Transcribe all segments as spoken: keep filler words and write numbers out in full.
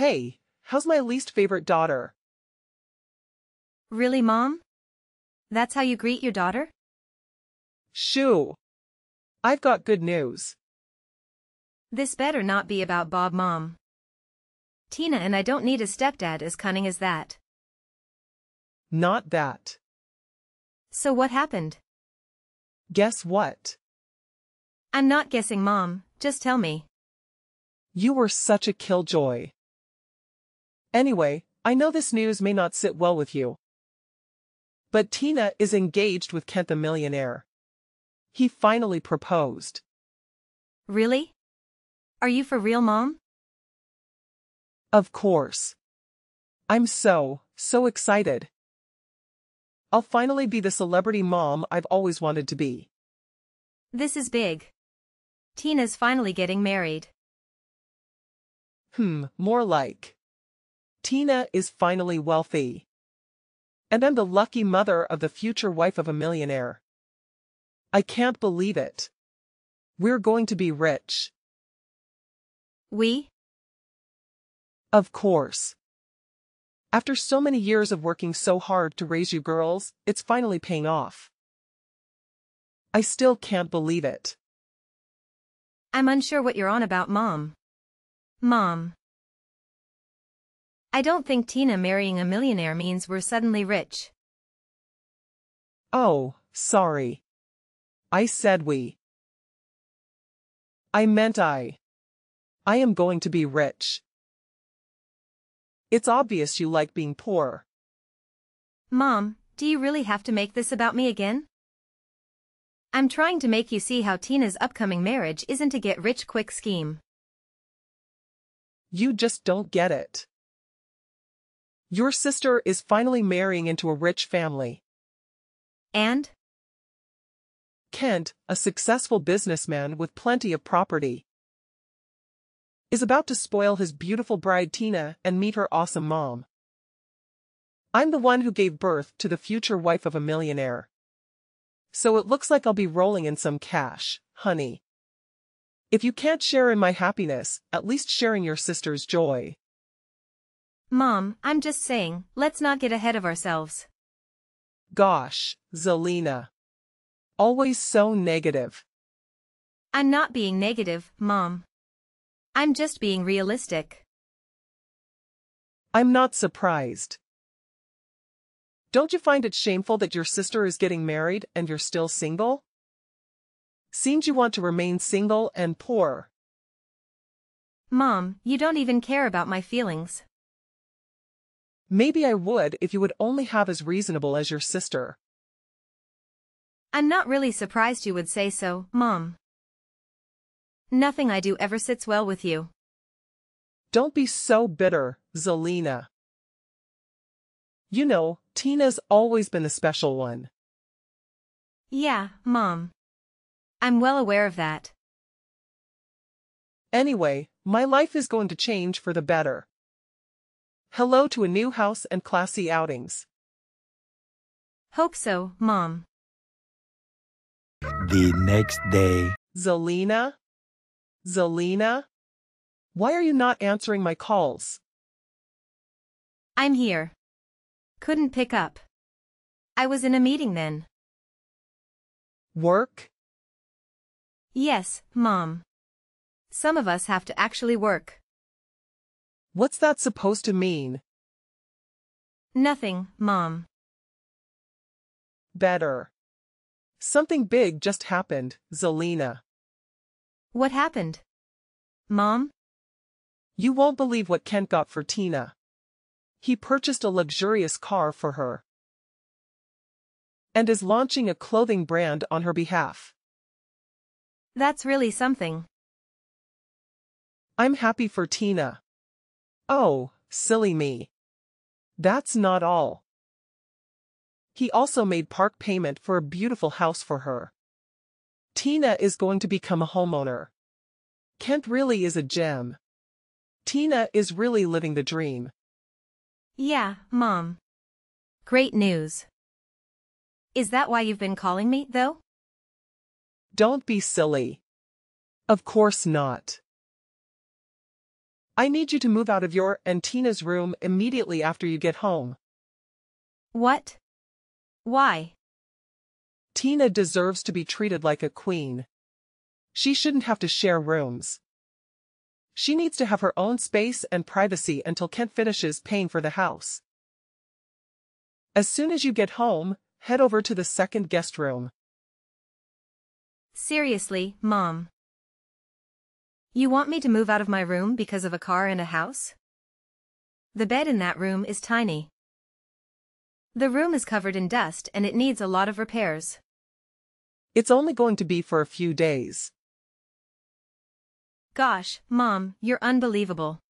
Hey, how's my least favorite daughter? Really, Mom? That's how you greet your daughter? Shoo! I've got good news. This better not be about Bob, Mom. Tina and I don't need a stepdad as cunning as that. Not that. So what happened? Guess what? I'm not guessing, Mom. Just tell me. You were such a killjoy. Anyway, I know this news may not sit well with you. But Tina is engaged with Kent the millionaire. He finally proposed. Really? Are you for real, Mom? Of course. I'm so, so excited. I'll finally be the celebrity mom I've always wanted to be. This is big. Tina's finally getting married. Hmm, more like. Tina is finally wealthy. And I'm the lucky mother of the future wife of a millionaire. I can't believe it. We're going to be rich. We? Of course. After so many years of working so hard to raise you girls, it's finally paying off. I still can't believe it. I'm unsure what you're on about, Mom. Mom. I don't think Tina marrying a millionaire means we're suddenly rich. Oh, sorry. I said we. I meant I. I am going to be rich. It's obvious you like being poor. Mom, do you really have to make this about me again? I'm trying to make you see how Tina's upcoming marriage isn't a get-rich-quick scheme. You just don't get it. Your sister is finally marrying into a rich family. And? Kent, a successful businessman with plenty of property, is about to spoil his beautiful bride Tina and meet her awesome mom. I'm the one who gave birth to the future wife of a millionaire. So it looks like I'll be rolling in some cash, honey. If you can't share in my happiness, at least share in your sister's joy. Mom, I'm just saying, let's not get ahead of ourselves. Gosh, Zelina. Always so negative. I'm not being negative, Mom. I'm just being realistic. I'm not surprised. Don't you find it shameful that your sister is getting married and you're still single? Seems you want to remain single and poor. Mom, you don't even care about my feelings. Maybe I would if you would only have as reasonable as your sister. I'm not really surprised you would say so, Mom. Nothing I do ever sits well with you. Don't be so bitter, Zelina. You know, Tina's always been the special one. Yeah, Mom. I'm well aware of that. Anyway, my life is going to change for the better. Hello to a new house and classy outings. Hope so, Mom. The next day. Zelina? Zelina? Why are you not answering my calls? I'm here. Couldn't pick up. I was in a meeting then. Work? Yes, Mom. Some of us have to actually work. What's that supposed to mean? Nothing, Mom. Better. Something big just happened, Zelina. What happened? Mom? You won't believe what Kent got for Tina. He purchased a luxurious car for her. And is launching a clothing brand on her behalf. That's really something. I'm happy for Tina. Oh, silly me. That's not all. He also made part payment for a beautiful house for her. Tina is going to become a homeowner. Kent really is a gem. Tina is really living the dream. Yeah, Mom. Great news. Is that why you've been calling me, though? Don't be silly. Of course not. I need you to move out of your and Tina's room immediately after you get home. What? Why? Tina deserves to be treated like a queen. She shouldn't have to share rooms. She needs to have her own space and privacy until Kent finishes paying for the house. As soon as you get home, head over to the second guest room. Seriously, Mom. You want me to move out of my room because of a car and a house? The bed in that room is tiny. The room is covered in dust and it needs a lot of repairs. It's only going to be for a few days. Gosh, Mom, you're unbelievable.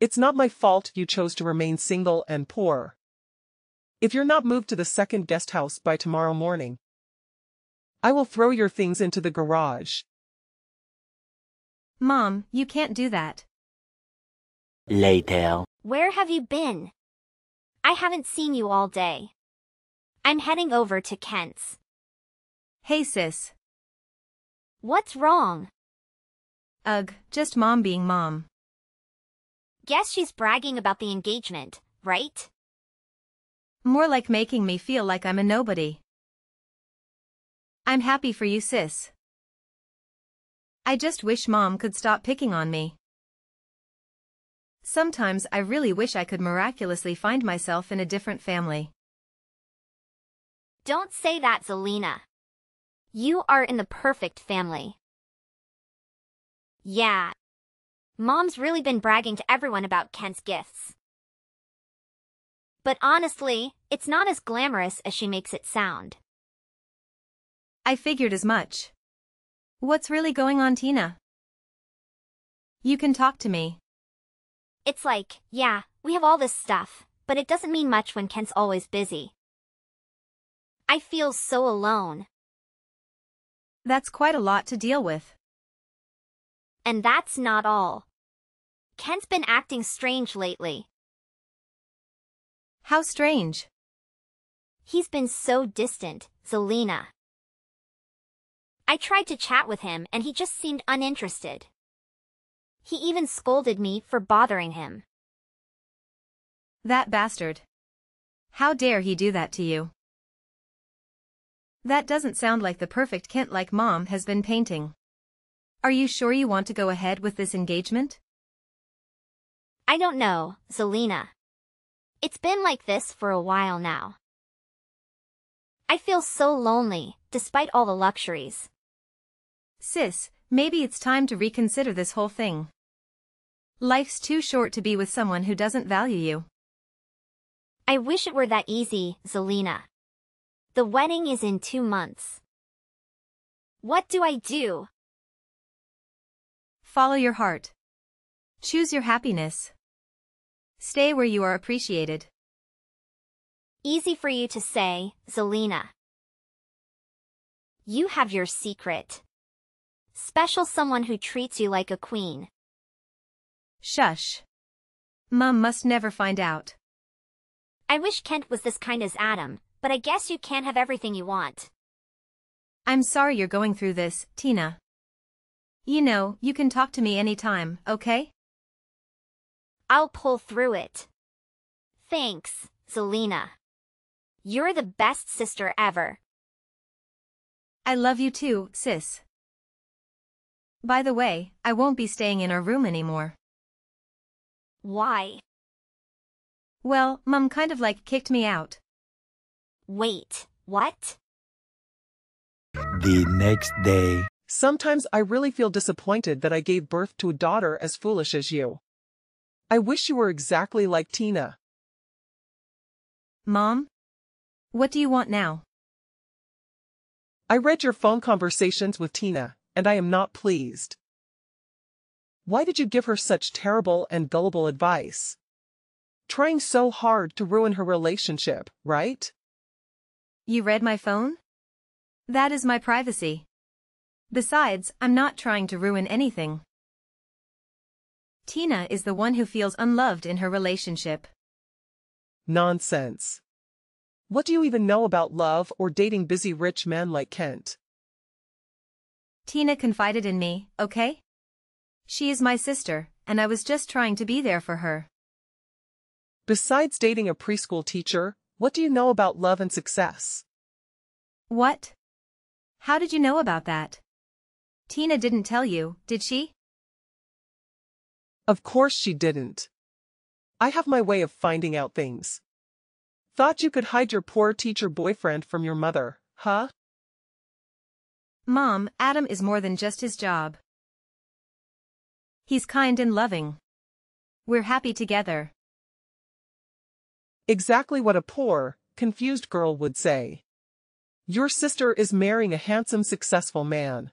It's not my fault you chose to remain single and poor. If you're not moved to the second guest house by tomorrow morning, I will throw your things into the garage. Mom, you can't do that. Later. Where have you been? I haven't seen you all day. I'm heading over to Kent's. Hey, sis. What's wrong? Ugh, just Mom being Mom. Guess she's bragging about the engagement, right? More like making me feel like I'm a nobody. I'm happy for you, sis. I just wish Mom could stop picking on me. Sometimes I really wish I could miraculously find myself in a different family. Don't say that, Zelina. You are in the perfect family. Yeah. Mom's really been bragging to everyone about Kent's gifts. But honestly, it's not as glamorous as she makes it sound. I figured as much. What's really going on, Tina? You can talk to me. It's like, yeah, we have all this stuff, but it doesn't mean much when Kent's always busy. I feel so alone. That's quite a lot to deal with. And that's not all. Kent's been acting strange lately. How strange? He's been so distant, Zelina. I tried to chat with him and he just seemed uninterested. He even scolded me for bothering him. That bastard. How dare he do that to you? That doesn't sound like the perfect Kent like Mom has been painting. Are you sure you want to go ahead with this engagement? I don't know, Zelina. It's been like this for a while now. I feel so lonely, despite all the luxuries. Sis, maybe it's time to reconsider this whole thing. Life's too short to be with someone who doesn't value you. I wish it were that easy, Zelina. The wedding is in two months. What do I do? Follow your heart. Choose your happiness. Stay where you are appreciated. Easy for you to say, Zelina. You have your secret. Special someone who treats you like a queen. Shush. Mom must never find out. I wish Kent was this kind as Adam. But I guess you can't have everything you want. I'm sorry you're going through this, Tina. You know, you can talk to me anytime, okay? I'll pull through it. Thanks, Zelina. You're the best sister ever. I love you too, sis. By the way, I won't be staying in our room anymore. Why? Well, Mom kind of like kicked me out. Wait, what? The next day. Sometimes I really feel disappointed that I gave birth to a daughter as foolish as you. I wish you were exactly like Tina. Mom? What do you want now? I read your phone conversations with Tina, and I am not pleased. Why did you give her such terrible and gullible advice? Trying so hard to ruin her relationship, right? You read my phone? That is my privacy. Besides, I'm not trying to ruin anything. Tina is the one who feels unloved in her relationship. Nonsense. What do you even know about love or dating busy rich men like Kent? Tina confided in me, okay? She is my sister, and I was just trying to be there for her. Besides dating a preschool teacher, what do you know about love and success? What? How did you know about that? Tina didn't tell you, did she? Of course she didn't. I have my way of finding out things. Thought you could hide your poor teacher boyfriend from your mother, huh? Mom, Adam is more than just his job. He's kind and loving. We're happy together. Exactly what a poor, confused girl would say. Your sister is marrying a handsome, successful man.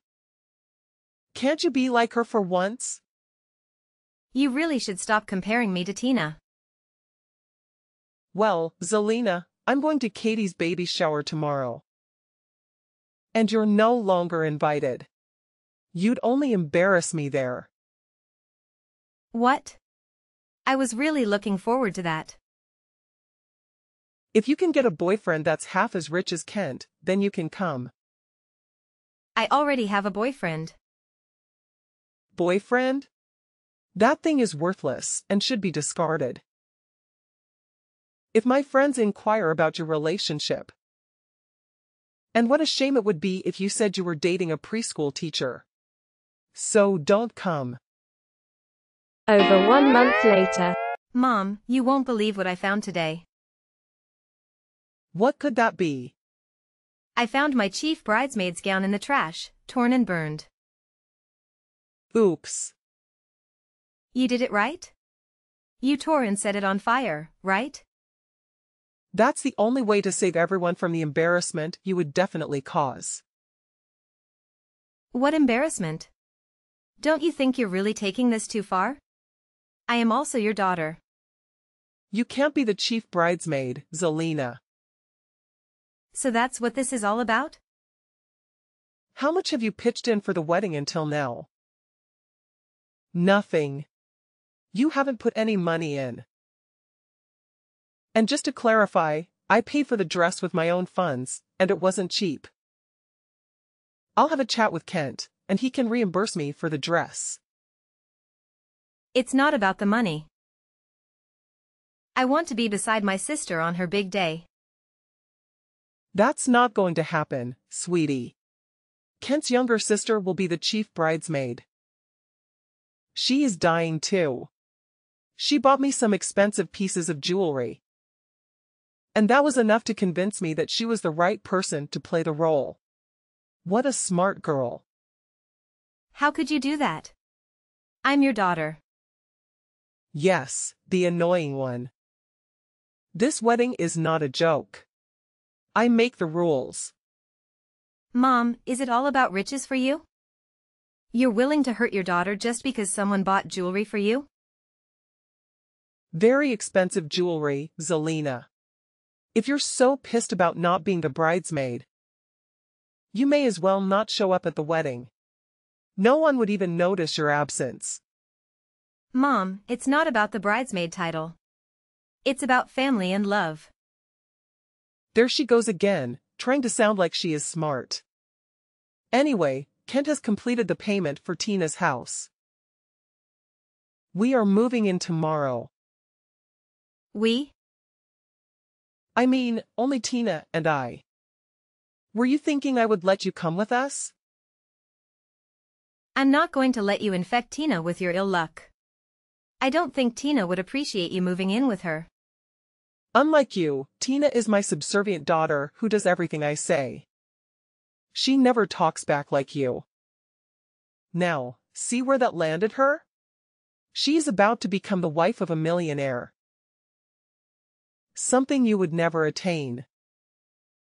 Can't you be like her for once? You really should stop comparing me to Tina. Well, Zelina, I'm going to Katie's baby shower tomorrow. And you're no longer invited. You'd only embarrass me there. What? I was really looking forward to that. If you can get a boyfriend that's half as rich as Kent, then you can come. I already have a boyfriend. Boyfriend? That thing is worthless and should be discarded. If my friends inquire about your relationship. And what a shame it would be if you said you were dating a preschool teacher. So don't come. Over one month later. Mom, you won't believe what I found today. What could that be? I found my chief bridesmaid's gown in the trash, torn and burned. Oops. You did it right? You tore and set it on fire, right? That's the only way to save everyone from the embarrassment you would definitely cause. What embarrassment? Don't you think you're really taking this too far? I am also your daughter. You can't be the chief bridesmaid, Zelina. So that's what this is all about? How much have you pitched in for the wedding until now? Nothing. You haven't put any money in. And just to clarify, I paid for the dress with my own funds, and it wasn't cheap. I'll have a chat with Kent, and he can reimburse me for the dress. It's not about the money. I want to be beside my sister on her big day. That's not going to happen, sweetie. Kent's younger sister will be the chief bridesmaid. She is dying too. She bought me some expensive pieces of jewelry. And that was enough to convince me that she was the right person to play the role. What a smart girl. How could you do that? I'm your daughter. Yes, the annoying one. This wedding is not a joke. I make the rules. Mom, is it all about riches for you? You're willing to hurt your daughter just because someone bought jewelry for you? Very expensive jewelry, Zelina. If you're so pissed about not being the bridesmaid, you may as well not show up at the wedding. No one would even notice your absence. Mom, it's not about the bridesmaid title. It's about family and love. There she goes again, trying to sound like she is smart. Anyway, Kent has completed the payment for Tina's house. We are moving in tomorrow. We? I mean, only Tina and I. Were you thinking I would let you come with us? I'm not going to let you infect Tina with your ill luck. I don't think Tina would appreciate you moving in with her. Unlike you, Tina is my subservient daughter who does everything I say. She never talks back like you. Now, see where that landed her? She is about to become the wife of a millionaire. Something you would never attain.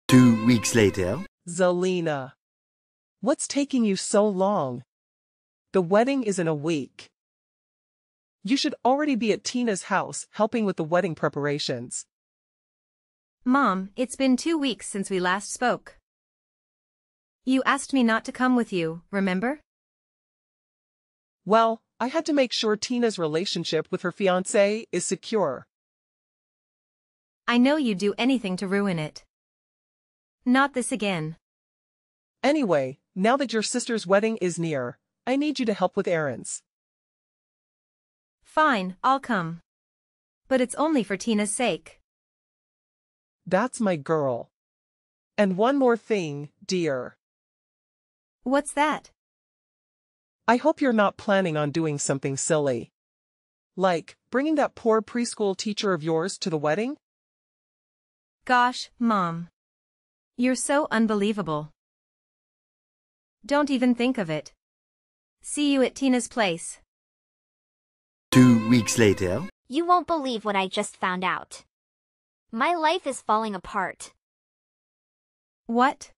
Two weeks later. Zelina. What's taking you so long? The wedding is in a week. You should already be at Tina's house helping with the wedding preparations. Mom, it's been two weeks since we last spoke. You asked me not to come with you, remember? Well, I had to make sure Tina's relationship with her fiancé is secure. I know you'd do anything to ruin it. Not this again. Anyway, now that your sister's wedding is near, I need you to help with errands. Fine, I'll come. But it's only for Tina's sake. That's my girl. And one more thing, dear. What's that? I hope you're not planning on doing something silly. Like, bringing that poor preschool teacher of yours to the wedding? Gosh, Mom. You're so unbelievable. Don't even think of it. See you at Tina's place. Two weeks later. You won't believe what I just found out. My life is falling apart. What?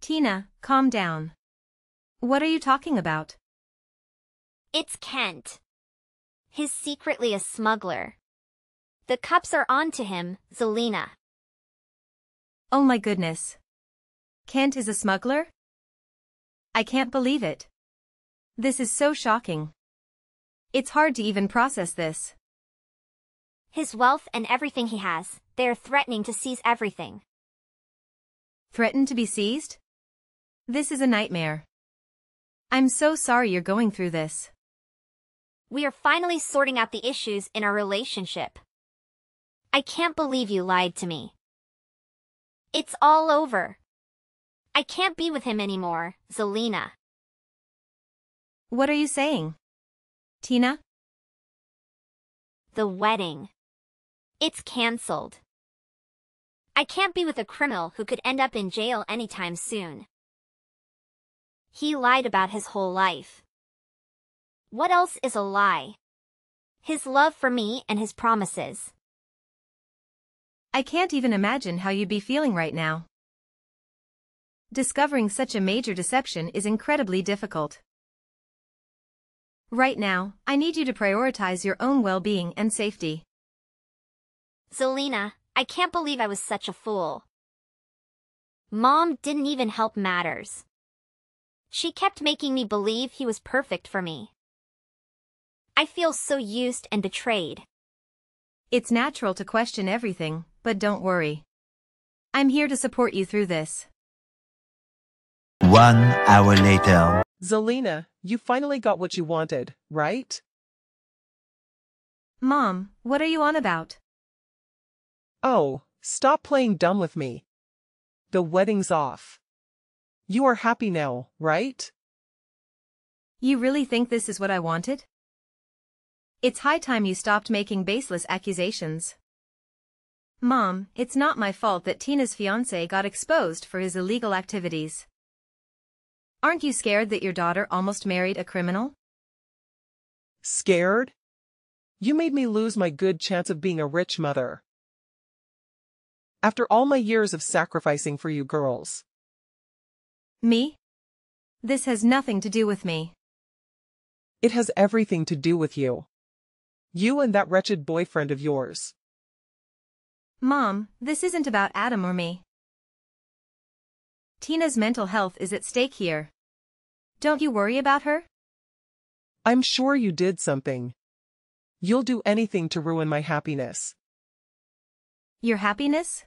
Tina, calm down. What are you talking about? It's Kent. He's secretly a smuggler. The cops are on to him, Zelina. Oh my goodness. Kent is a smuggler? I can't believe it. This is so shocking. It's hard to even process this. His wealth and everything he has, they are threatening to seize everything. Threatened to be seized? This is a nightmare. I'm so sorry you're going through this. We are finally sorting out the issues in our relationship. I can't believe you lied to me. It's all over. I can't be with him anymore, Zelina. What are you saying? Tina? The wedding. It's cancelled. I can't be with a criminal who could end up in jail anytime soon. He lied about his whole life. What else is a lie? His love for me and his promises. I can't even imagine how you'd be feeling right now. Discovering such a major deception is incredibly difficult. Right now, I need you to prioritize your own well-being and safety. Zelina, I can't believe I was such a fool. Mom didn't even help matters. She kept making me believe he was perfect for me. I feel so used and betrayed. It's natural to question everything, but don't worry. I'm here to support you through this. One hour later. Zelina, you finally got what you wanted, right? Mom, what are you on about? Oh, stop playing dumb with me. The wedding's off. You are happy now, right? You really think this is what I wanted? It's high time you stopped making baseless accusations. Mom, it's not my fault that Tina's fiancé got exposed for his illegal activities. Aren't you scared that your daughter almost married a criminal? Scared? You made me lose my good chance of being a rich mother. After all my years of sacrificing for you girls. Me? This has nothing to do with me. It has everything to do with you. You and that wretched boyfriend of yours. Mom, this isn't about Adam or me. Tina's mental health is at stake here. Don't you worry about her? I'm sure you did something. You'll do anything to ruin my happiness. Your happiness?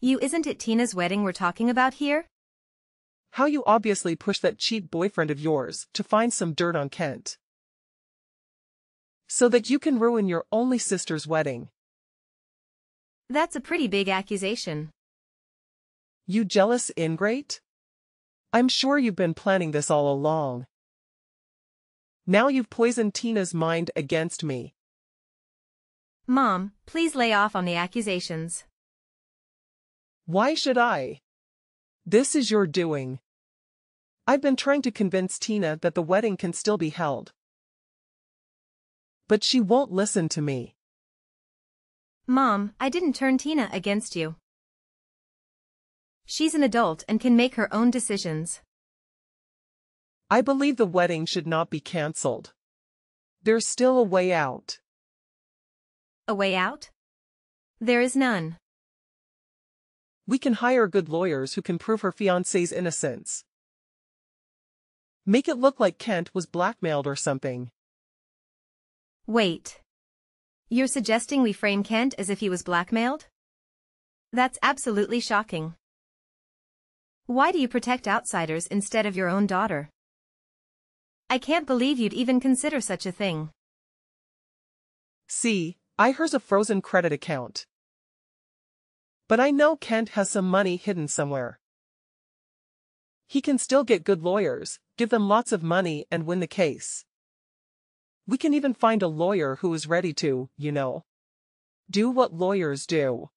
You isn't at Tina's wedding we're talking about here? How you obviously pushed that cheap boyfriend of yours to find some dirt on Kent. So that you can ruin your only sister's wedding. That's a pretty big accusation. You jealous ingrate? I'm sure you've been planning this all along. Now you've poisoned Tina's mind against me. Mom, please lay off on the accusations. Why should I? This is your doing. I've been trying to convince Tina that the wedding can still be held. But she won't listen to me. Mom, I didn't turn Tina against you. She's an adult and can make her own decisions. I believe the wedding should not be cancelled. There's still a way out. A way out? There is none. We can hire good lawyers who can prove her fiancé's innocence. Make it look like Kent was blackmailed or something. Wait. You're suggesting we frame Kent as if he was blackmailed? That's absolutely shocking. Why do you protect outsiders instead of your own daughter? I can't believe you'd even consider such a thing. See, I here's a frozen credit account. But I know Kent has some money hidden somewhere. He can still get good lawyers, give them lots of money and win the case. We can even find a lawyer who is ready to, you know, do what lawyers do.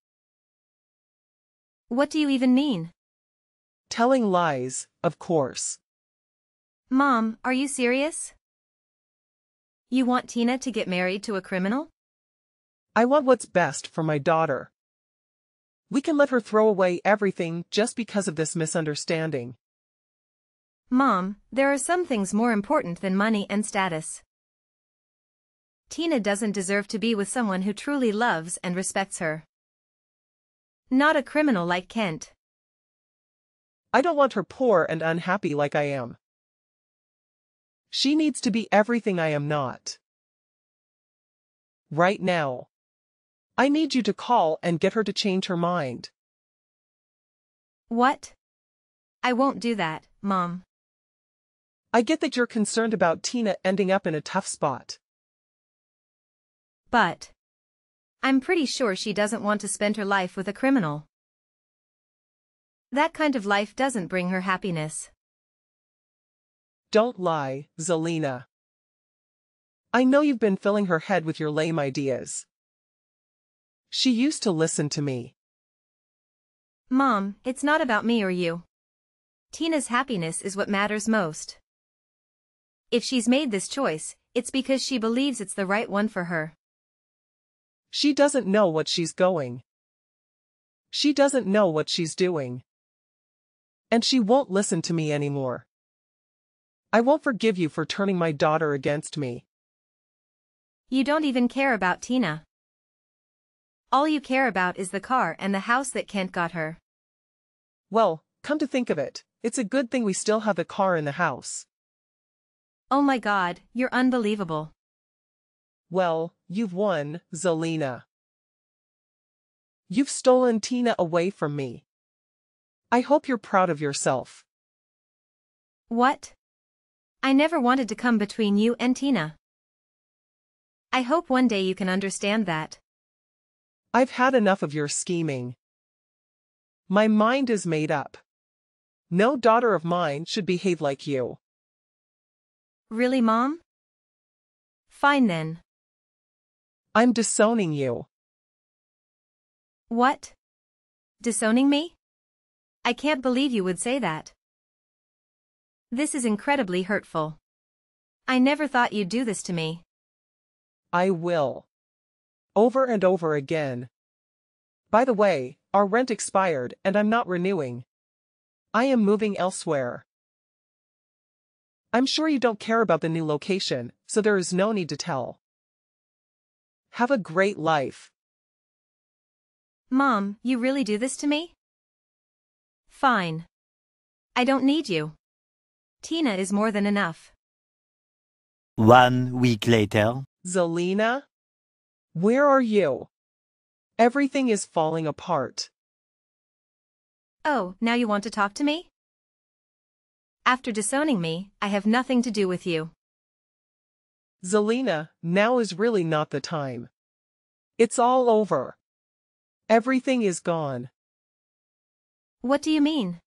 What do you even mean? Telling lies, of course. Mom, are you serious? You want Tina to get married to a criminal? I want what's best for my daughter. We can let her throw away everything just because of this misunderstanding. Mom, there are some things more important than money and status. Tina doesn't deserve to be with someone who truly loves and respects her. Not a criminal like Kent. I don't want her poor and unhappy like I am. She needs to be everything I am not. Right now. I need you to call and get her to change her mind. What? I won't do that, Mom. I get that you're concerned about Tina ending up in a tough spot. But I'm pretty sure she doesn't want to spend her life with a criminal. That kind of life doesn't bring her happiness. Don't lie, Zelina. I know you've been filling her head with your lame ideas. She used to listen to me. Mom, it's not about me or you. Tina's happiness is what matters most. If she's made this choice, it's because she believes it's the right one for her. She doesn't know what she's going. She doesn't know what she's doing. And she won't listen to me anymore. I won't forgive you for turning my daughter against me. You don't even care about Tina. All you care about is the car and the house that Kent got her. Well, come to think of it, it's a good thing we still have the car and the house. Oh my God, you're unbelievable. Well, you've won, Zelina. You've stolen Tina away from me. I hope you're proud of yourself. What? I never wanted to come between you and Tina. I hope one day you can understand that. I've had enough of your scheming. My mind is made up. No daughter of mine should behave like you. Really, Mom? Fine then. I'm disowning you. What? Disowning me? I can't believe you would say that. This is incredibly hurtful. I never thought you'd do this to me. I will. Over and over again. By the way, our rent expired and I'm not renewing. I am moving elsewhere. I'm sure you don't care about the new location, so there is no need to tell. Have a great life. Mom, you really do this to me? Fine. I don't need you. Tina is more than enough. One week later. Zelina? Where are you? Everything is falling apart. Oh, now you want to talk to me? After disowning me, I have nothing to do with you. Zelina, now is really not the time. It's all over. Everything is gone. What do you mean?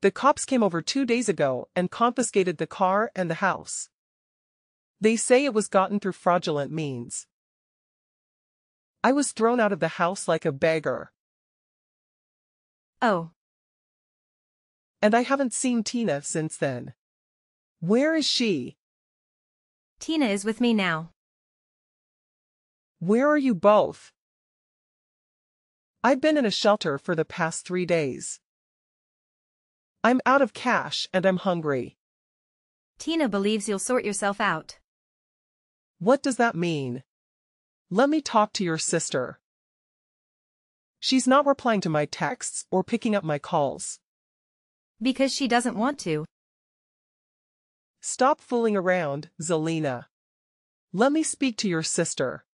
The cops came over two days ago and confiscated the car and the house. They say it was gotten through fraudulent means. I was thrown out of the house like a beggar. Oh. And I haven't seen Tina since then. Where is she? Tina is with me now. Where are you both? I've been in a shelter for the past three days. I'm out of cash and I'm hungry. Tina believes you'll sort yourself out. What does that mean? Let me talk to your sister. She's not replying to my texts or picking up my calls. Because she doesn't want to. Stop fooling around, Zelina. Let me speak to your sister.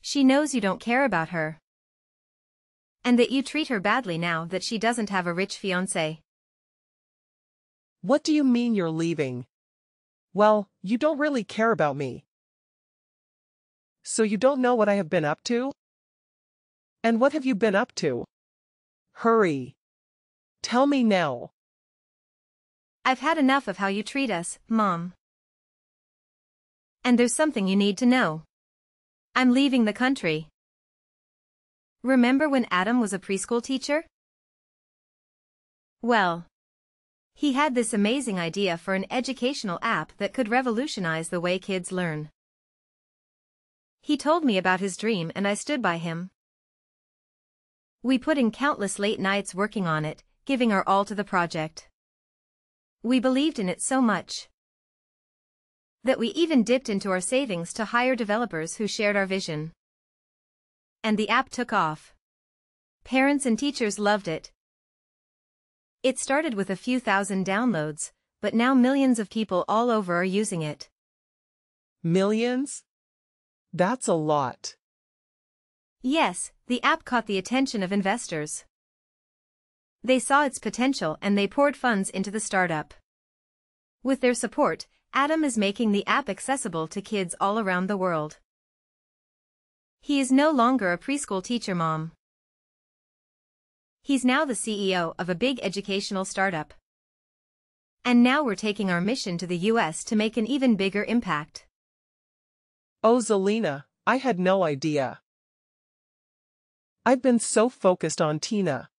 She knows you don't care about her. And that you treat her badly now that she doesn't have a rich fiancé. What do you mean you're leaving? Well, you don't really care about me. So you don't know what I have been up to? And what have you been up to? Hurry. Tell me now. I've had enough of how you treat us, Mom. And there's something you need to know. I'm leaving the country. Remember when Adam was a preschool teacher? Well, he had this amazing idea for an educational app that could revolutionize the way kids learn. He told me about his dream and I stood by him. We put in countless late nights working on it, giving our all to the project. We believed in it so much that we even dipped into our savings to hire developers who shared our vision. And the app took off. Parents and teachers loved it. It started with a few thousand downloads, but now millions of people all over are using it. Millions? That's a lot. Yes, the app caught the attention of investors. They saw its potential and they poured funds into the startup. With their support, Adam is making the app accessible to kids all around the world. He is no longer a preschool teacher, Mom. He's now the C E O of a big educational startup. And now we're taking our mission to the U S to make an even bigger impact. Oh, Zelina, I had no idea. I've been so focused on Tina.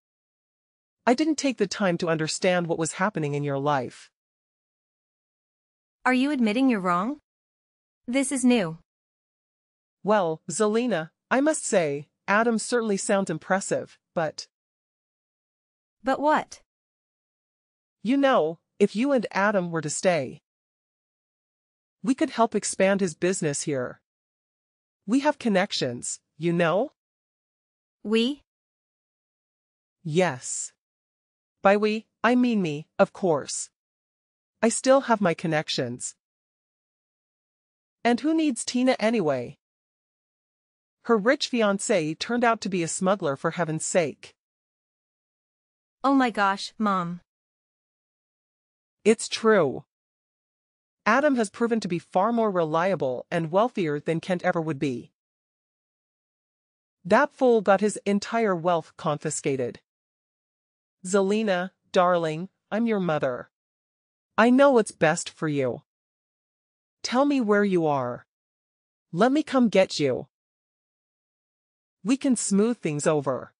I didn't take the time to understand what was happening in your life. Are you admitting you're wrong? This is new. Well, Zelina, I must say, Adam certainly sounds impressive, but... But what? You know, if you and Adam were to stay, we could help expand his business here. We have connections, you know? We? Yes. By we, I mean me, of course. I still have my connections. And who needs Tina anyway? Her rich fiancé turned out to be a smuggler, for heaven's sake. Oh my gosh, Mom. It's true. Adam has proven to be far more reliable and wealthier than Kent ever would be. That fool got his entire wealth confiscated. Zelina, darling, I'm your mother. I know what's best for you. Tell me where you are. Let me come get you. We can smooth things over.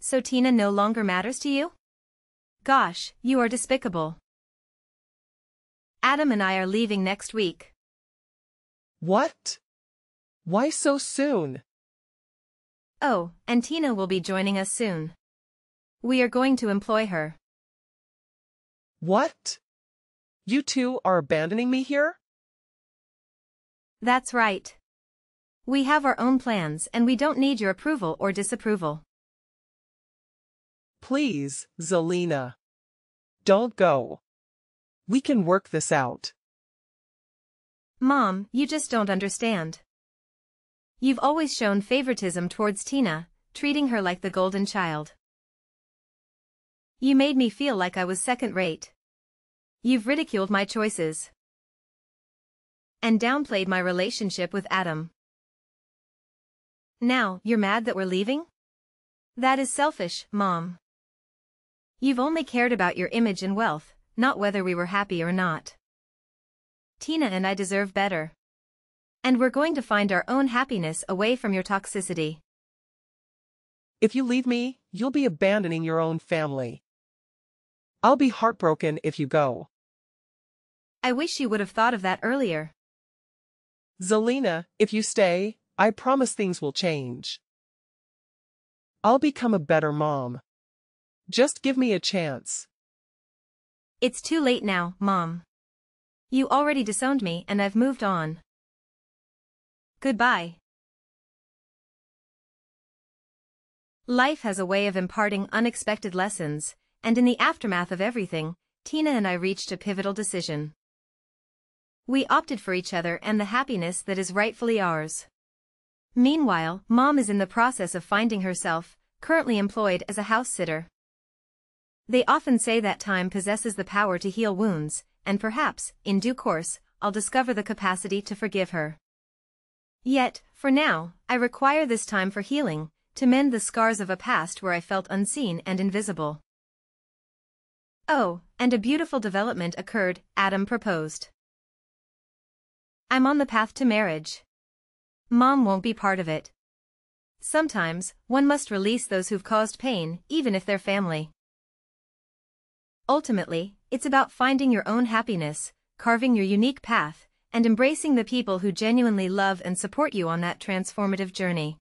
So Tina no longer matters to you? Gosh, you are despicable. Adam and I are leaving next week. What? Why so soon? Oh, and Tina will be joining us soon. We are going to employ her. What? You two are abandoning me here? That's right. We have our own plans and we don't need your approval or disapproval. Please, Zelina. Don't go. We can work this out. Mom, you just don't understand. You've always shown favoritism towards Tina, treating her like the golden child. You made me feel like I was second-rate. You've ridiculed my choices and downplayed my relationship with Adam. Now, you're mad that we're leaving? That is selfish, Mom. You've only cared about your image and wealth, not whether we were happy or not. Tina and I deserve better. And we're going to find our own happiness away from your toxicity. If you leave me, you'll be abandoning your own family. I'll be heartbroken if you go. I wish you would have thought of that earlier. Zelina, if you stay, I promise things will change. I'll become a better mom. Just give me a chance. It's too late now, Mom. You already disowned me and I've moved on. Goodbye. Life has a way of imparting unexpected lessons, and in the aftermath of everything, Tina and I reached a pivotal decision. We opted for each other and the happiness that is rightfully ours. Meanwhile, Mom is in the process of finding herself, currently employed as a house-sitter. They often say that time possesses the power to heal wounds, and perhaps, in due course, I'll discover the capacity to forgive her. Yet, for now, I require this time for healing, to mend the scars of a past where I felt unseen and invisible. Oh, and a beautiful development occurred, Adam proposed. I'm on the path to marriage. Mom won't be part of it. Sometimes, one must release those who've caused pain, even if they're family. Ultimately, it's about finding your own happiness, carving your unique path, and embracing the people who genuinely love and support you on that transformative journey.